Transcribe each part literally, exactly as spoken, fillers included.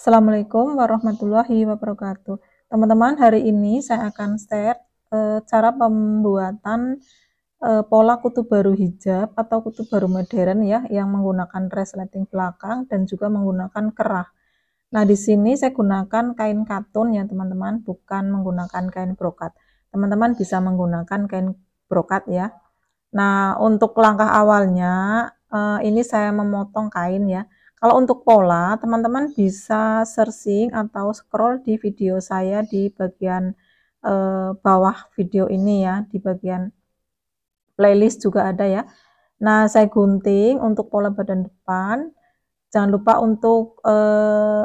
Assalamualaikum warahmatullahi wabarakatuh. Teman-teman, hari ini saya akan share e, cara pembuatan e, pola Kutubaru hijab atau Kutubaru modern ya, yang menggunakan resleting belakang dan juga menggunakan kerah. Nah, di sini saya gunakan kain katun ya teman-teman, bukan menggunakan kain brokat. Teman-teman bisa menggunakan kain brokat ya. Nah, untuk langkah awalnya eh, ini saya memotong kain ya. Kalau untuk pola, teman-teman bisa searching atau scroll di video saya di bagian eh, bawah video ini ya, di bagian playlist juga ada ya. Nah, saya gunting untuk pola badan depan. Jangan lupa untuk eh,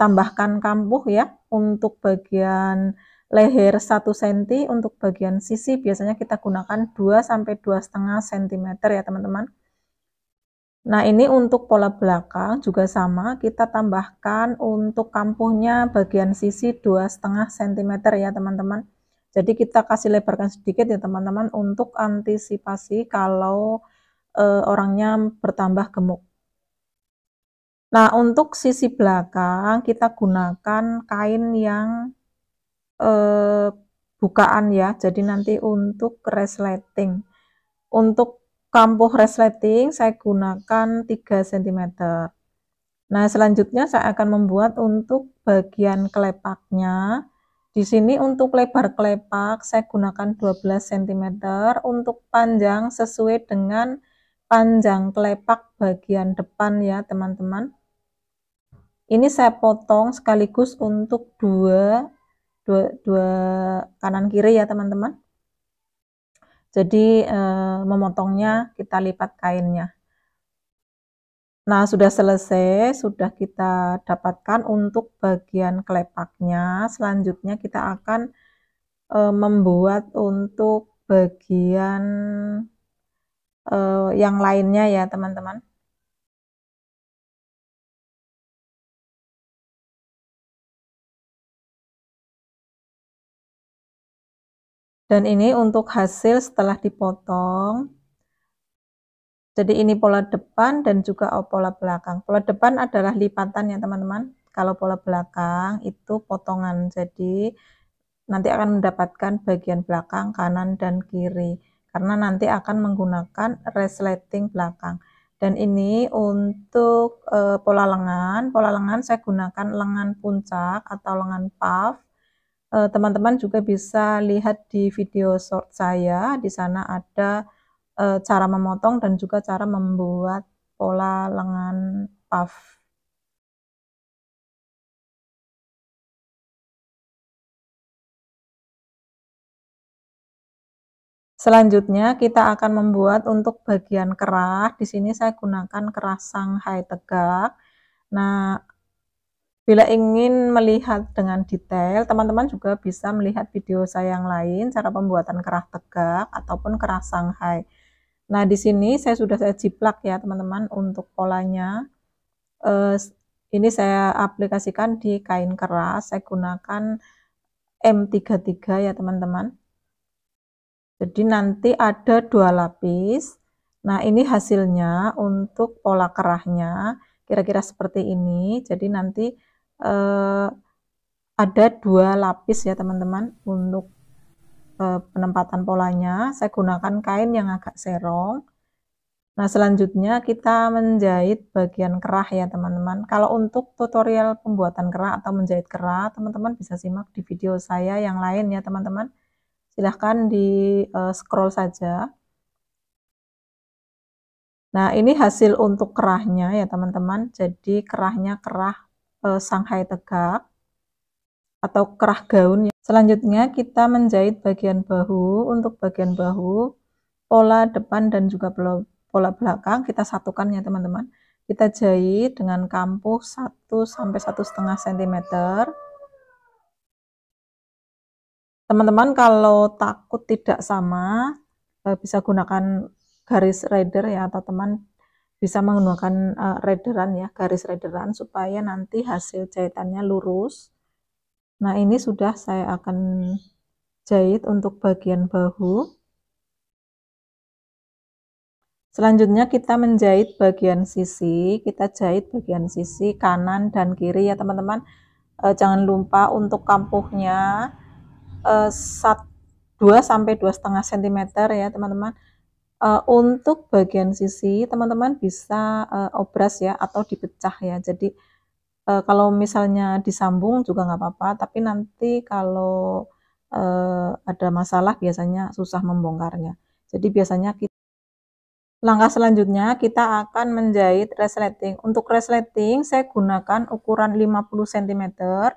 tambahkan kampuh ya untuk bagian leher satu senti, untuk bagian sisi biasanya kita gunakan dua sampai dua koma lima sentimeter ya teman-teman. Nah, ini untuk pola belakang juga sama, kita tambahkan untuk kampuhnya bagian sisi dua koma lima sentimeter ya teman-teman. Jadi kita kasih lebarkan sedikit ya teman-teman, untuk antisipasi kalau e, orangnya bertambah gemuk. Nah, untuk sisi belakang kita gunakan kain yang Eh, bukaan ya, jadi nanti untuk resleting, untuk kampuh resleting saya gunakan tiga sentimeter. Nah, selanjutnya saya akan membuat untuk bagian kelepaknya. Di sini untuk lebar kelepak saya gunakan dua belas sentimeter, untuk panjang sesuai dengan panjang kelepak bagian depan ya teman-teman. Ini saya potong sekaligus untuk dua Dua, dua kanan kiri ya teman-teman. Jadi eh, memotongnya kita lipat kainnya. Nah, sudah selesai, sudah kita dapatkan untuk bagian kelepaknya. Selanjutnya kita akan eh, membuat untuk bagian eh, yang lainnya ya teman-teman. Dan ini untuk hasil setelah dipotong. Jadi ini pola depan dan juga pola belakang. Pola depan adalah lipatan ya teman-teman. Kalau pola belakang itu potongan. Jadi nanti akan mendapatkan bagian belakang kanan dan kiri, karena nanti akan menggunakan resleting belakang. Dan ini untuk e, pola lengan. Pola lengan saya gunakan lengan puncak atau lengan puff. Teman-teman juga bisa lihat di video short saya, di sana ada e, cara memotong dan juga cara membuat pola lengan puff. Selanjutnya kita akan membuat untuk bagian kerah. Di sini saya gunakan kerah Shanghai tegak. Nah, bila ingin melihat dengan detail, teman-teman juga bisa melihat video saya yang lain, cara pembuatan kerah tegak ataupun kerah Shanghai. Nah, di sini saya sudah saya jiplak ya teman-teman untuk polanya. Eh, ini saya aplikasikan di kain kerah, saya gunakan M tiga puluh tiga ya teman-teman. Jadi nanti ada dua lapis. Nah, ini hasilnya untuk pola kerahnya kira-kira seperti ini. Jadi nanti Eh, ada dua lapis ya teman-teman untuk eh, penempatan polanya. Saya gunakan kain yang agak serong. Nah, selanjutnya kita menjahit bagian kerah ya teman-teman. Kalau untuk tutorial pembuatan kerah atau menjahit kerah, teman-teman bisa simak di video saya yang lain ya teman-teman. Silahkan di eh, scroll saja. Nah, ini hasil untuk kerahnya ya teman-teman. Jadi kerahnya kerah Shanghai tegak atau kerah gaun. Selanjutnya kita menjahit bagian bahu. Untuk bagian bahu, pola depan dan juga pola belakang kita satukan ya teman-teman. Kita jahit dengan kampuh satu sampai satu koma lima sentimeter. Teman-teman kalau takut tidak sama, bisa gunakan garis rider ya, atau teman bisa menggunakan uh, raideran ya, garis raideran, supaya nanti hasil jahitannya lurus. Nah, ini sudah saya akan jahit untuk bagian bahu. Selanjutnya kita menjahit bagian sisi, kita jahit bagian sisi kanan dan kiri ya teman-teman. E, jangan lupa untuk kampuhnya e, dua sampai dua koma lima sentimeter ya teman-teman. E, untuk bagian sisi teman-teman bisa e, obras ya atau dipecah ya. Jadi e, kalau misalnya disambung juga nggak apa-apa, tapi nanti kalau e, ada masalah biasanya susah membongkarnya. Jadi biasanya kita langkah selanjutnya kita akan menjahit resleting. Untuk resleting saya gunakan ukuran lima puluh sentimeter.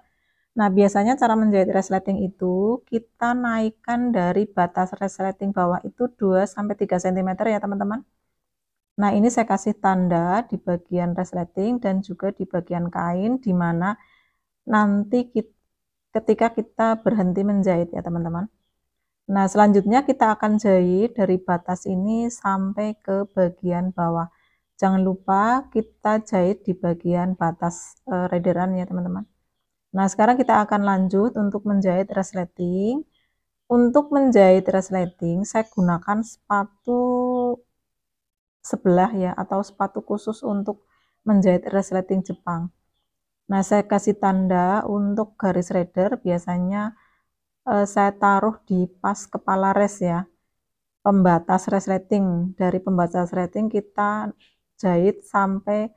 Nah, biasanya cara menjahit resleting itu kita naikkan dari batas resleting bawah itu dua sampai tiga sentimeter ya teman-teman. Nah, ini saya kasih tanda di bagian resleting dan juga di bagian kain di mana nanti kita, ketika kita berhenti menjahit ya teman-teman. Nah, selanjutnya kita akan jahit dari batas ini sampai ke bagian bawah. Jangan lupa kita jahit di bagian batas e, rederan ya teman-teman. Nah, sekarang kita akan lanjut untuk menjahit resleting. Untuk menjahit resleting saya gunakan sepatu sebelah ya, atau sepatu khusus untuk menjahit resleting Jepang. Nah, saya kasih tanda untuk garis reder, biasanya saya taruh di pas kepala res ya, pembatas resleting. Dari pembatas resleting kita jahit sampai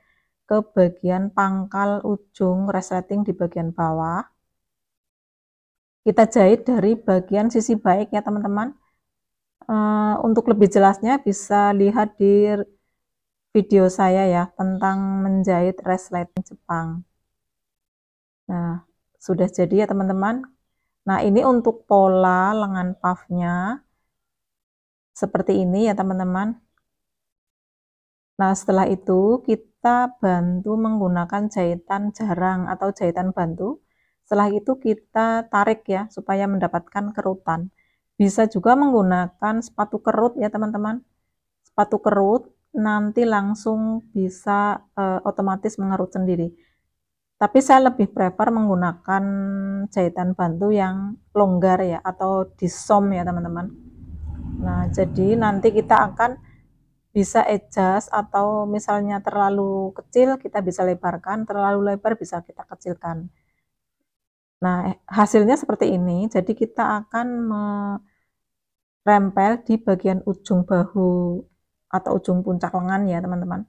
ke bagian pangkal ujung resleting di bagian bawah. Kita jahit dari bagian sisi baik ya teman-teman. Untuk lebih jelasnya bisa lihat di video saya ya tentang menjahit resleting Jepang. Nah, sudah jadi ya teman-teman. Nah, ini untuk pola lengan puffnya seperti ini ya teman-teman. Nah, setelah itu kita bantu menggunakan jahitan jarang atau jahitan bantu. Setelah itu kita tarik ya supaya mendapatkan kerutan. Bisa juga menggunakan sepatu kerut ya teman-teman. Sepatu kerut nanti langsung bisa e, otomatis mengerut sendiri. Tapi saya lebih prefer menggunakan jahitan bantu yang longgar ya, atau disom ya teman-teman. Nah, jadi nanti kita akan bisa adjust, atau misalnya terlalu kecil kita bisa lebarkan, terlalu lebar bisa kita kecilkan. Nah, hasilnya seperti ini. Jadi kita akan merempel di bagian ujung bahu atau ujung puncak lengan ya teman-teman.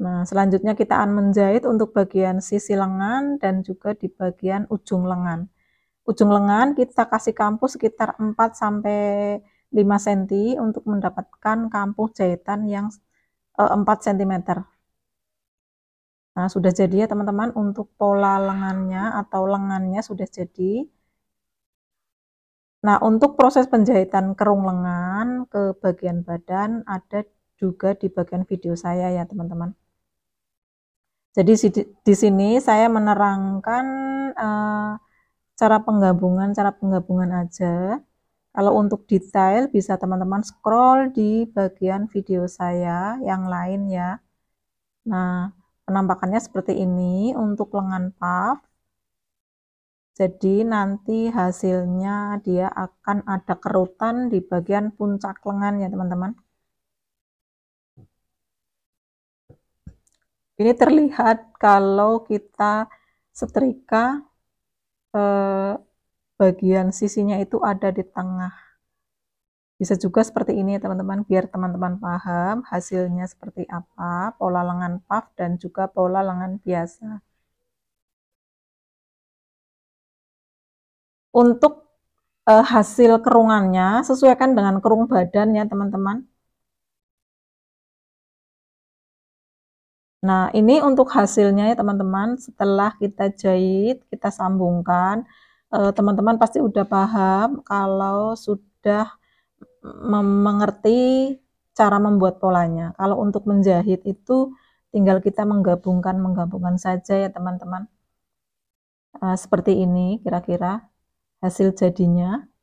Nah, selanjutnya kita akan menjahit untuk bagian sisi lengan dan juga di bagian ujung lengan. Ujung lengan kita kasih kampuh sekitar empat sampai lima sentimeter untuk mendapatkan kampuh jahitan yang empat sentimeter. Nah, sudah jadi ya teman-teman, untuk pola lengannya atau lengannya sudah jadi. Nah, untuk proses penjahitan kerung lengan ke bagian badan ada juga di bagian video saya ya teman-teman. Jadi di sini saya menerangkan uh, cara penggabungan, cara penggabungan aja. Kalau untuk detail bisa teman-teman scroll di bagian video saya yang lain ya. Nah, penampakannya seperti ini untuk lengan puff. Jadi nanti hasilnya dia akan ada kerutan di bagian puncak lengan ya teman-teman. Ini terlihat kalau kita setrika eh, bagian sisinya itu ada di tengah. Bisa juga seperti ini ya teman-teman, biar teman-teman paham hasilnya seperti apa, pola lengan puff dan juga pola lengan biasa. Untuk eh, hasil kerungannya sesuaikan dengan kerung badan ya teman-teman. Nah, ini untuk hasilnya ya teman-teman. Setelah kita jahit, kita sambungkan. Teman-teman pasti udah paham kalau sudah mengerti cara membuat polanya. Kalau untuk menjahit itu tinggal kita menggabungkan, menggabungkan saja ya teman-teman. Seperti ini kira-kira hasil jadinya.